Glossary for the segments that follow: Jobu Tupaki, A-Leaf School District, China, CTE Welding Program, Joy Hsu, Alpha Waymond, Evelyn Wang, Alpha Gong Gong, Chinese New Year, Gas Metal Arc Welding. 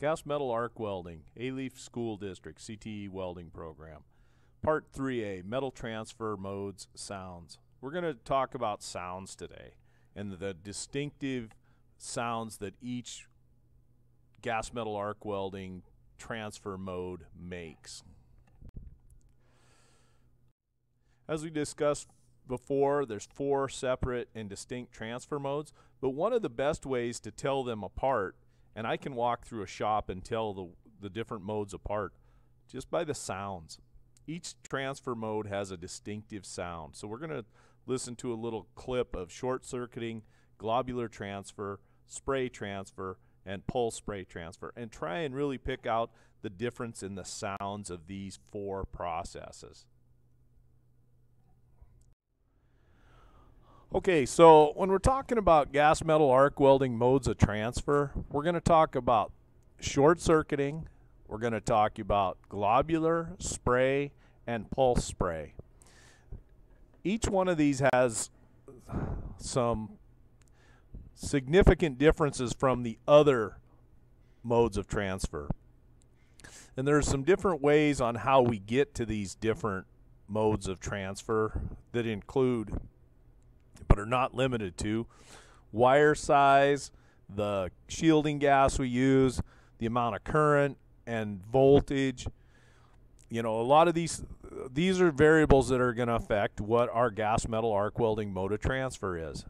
Gas Metal Arc Welding, A-Leaf School District, CTE Welding Program. Part 3A, Metal Transfer Modes, Sounds. We're going to talk about sounds today and the distinctive sounds that each gas metal arc welding transfer mode makes. As we discussed before, there's four separate and distinct transfer modes, but one of the best ways to tell them apart, and I can walk through a shop and tell the different modes apart just by the sounds. Each transfer mode has a distinctive sound. So we're going to listen to a little clip of short circuiting, globular transfer, spray transfer, and pulse spray transfer, and try and really pick out the difference in the sounds of these four processes. Okay, so when we're talking about gas metal arc welding modes of transfer, we're going to talk about short circuiting, we're going to talk about globular, spray, and pulse spray. Each one of these has some significant differences from the other modes of transfer. And there are some different ways on how we get to these different modes of transfer that include, but are not limited to, wire size, the shielding gas we use, the amount of current and voltage. You know, a lot of these are variables that are going to affect what our gas metal arc welding mode of transfer is.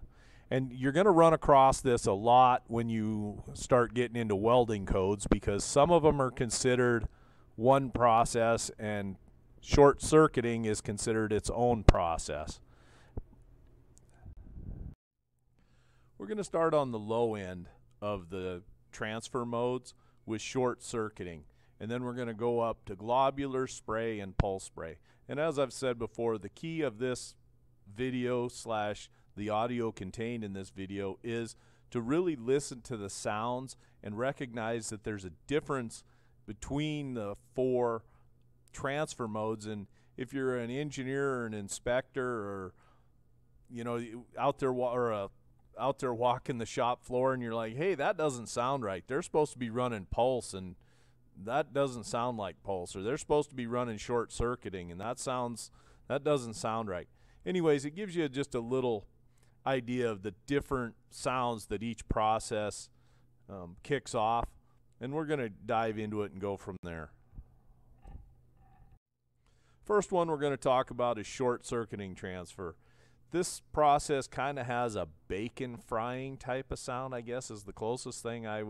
And you're going to run across this a lot when you start getting into welding codes, because some of them are considered one process and short circuiting is considered its own process. We're going to start on the low end of the transfer modes with short circuiting, and then we're going to go up to globular, spray, and pulse spray. And as I've said before, the key of this video slash the audio contained in this video is to really listen to the sounds and recognize that there's a difference between the four transfer modes. And if you're an engineer or an inspector, or you know, out there walking the shop floor, and you're like, hey, that doesn't sound right, they're supposed to be running pulse and that doesn't sound like pulse, or they're supposed to be running short circuiting and that doesn't sound right. Anyways, it gives you just a little idea of the different sounds that each process kicks off, and we're going to dive into it and go from there. First one we're going to talk about is short circuiting transfer. This process kind of has a bacon frying type of sound, I guess, is the closest thing I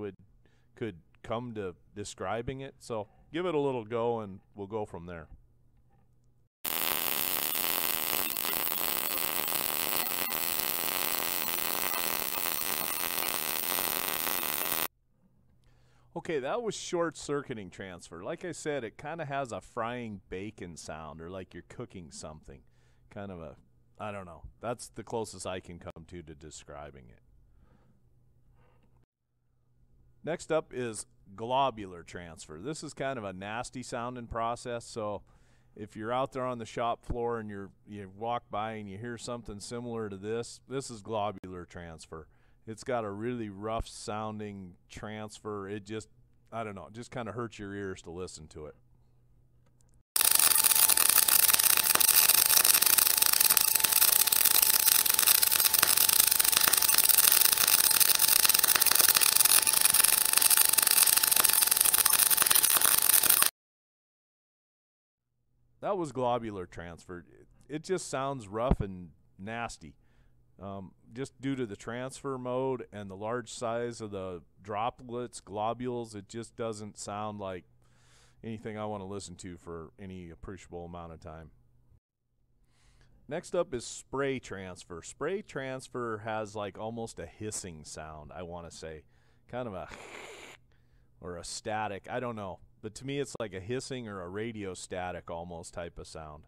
could come to describing it. So give it a little go and we'll go from there. Okay, that was short circuiting transfer. Like I said, it kind of has a frying bacon sound, or like you're cooking something. Kind of a, I don't know. That's the closest I can come to describing it. Next up is globular transfer. This is kind of a nasty sounding process, so if you're out there on the shop floor and you walk by and you hear something similar to this, this is globular transfer. It's got a really rough sounding transfer. It just, I don't know, it just kind of hurts your ears to listen to it. That was globular transfer. It just sounds rough and nasty, just due to the transfer mode and the large size of the droplets, globules. It just doesn't sound like anything I want to listen to for any appreciable amount of time. Next up is spray transfer. Spray transfer has like almost a hissing sound, I want to say, kind of a or a static, I don't know. But to me, it's like a hissing or a radio static almost type of sound.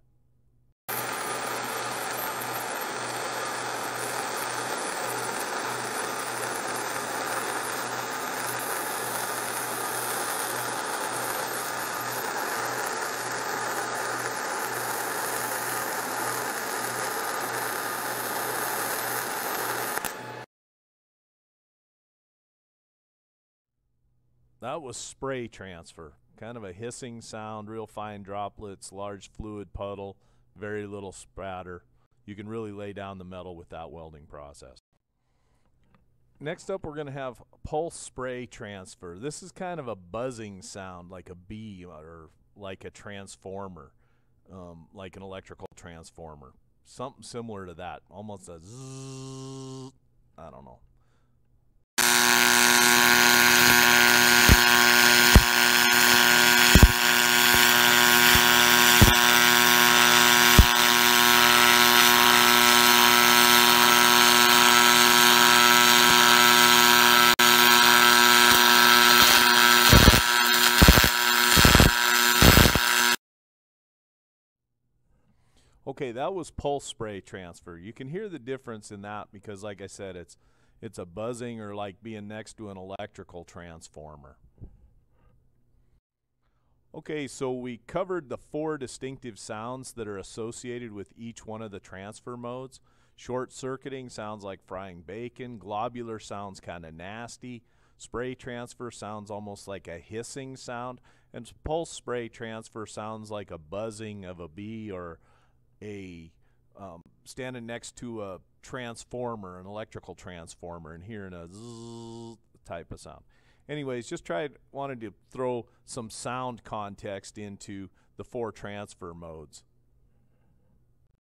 That was spray transfer, kind of a hissing sound, real fine droplets, large fluid puddle, very little spatter. You can really lay down the metal with that welding process. Next up, we're going to have pulse spray transfer. This is kind of a buzzing sound, like a bee or like a transformer, like an electrical transformer. Something similar to that, almost a zzz, I don't know. Okay, that was pulse spray transfer. You can hear the difference in that because, like I said, it's a buzzing or like being next to an electrical transformer. Okay, so we covered the four distinctive sounds that are associated with each one of the transfer modes. Short circuiting sounds like frying bacon. Globular sounds kind of nasty. Spray transfer sounds almost like a hissing sound. And pulse spray transfer sounds like a buzzing of a bee or a standing next to a transformer, an electrical transformer, and hearing a zzz type of sound. Anyways, just wanted to throw some sound context into the four transfer modes.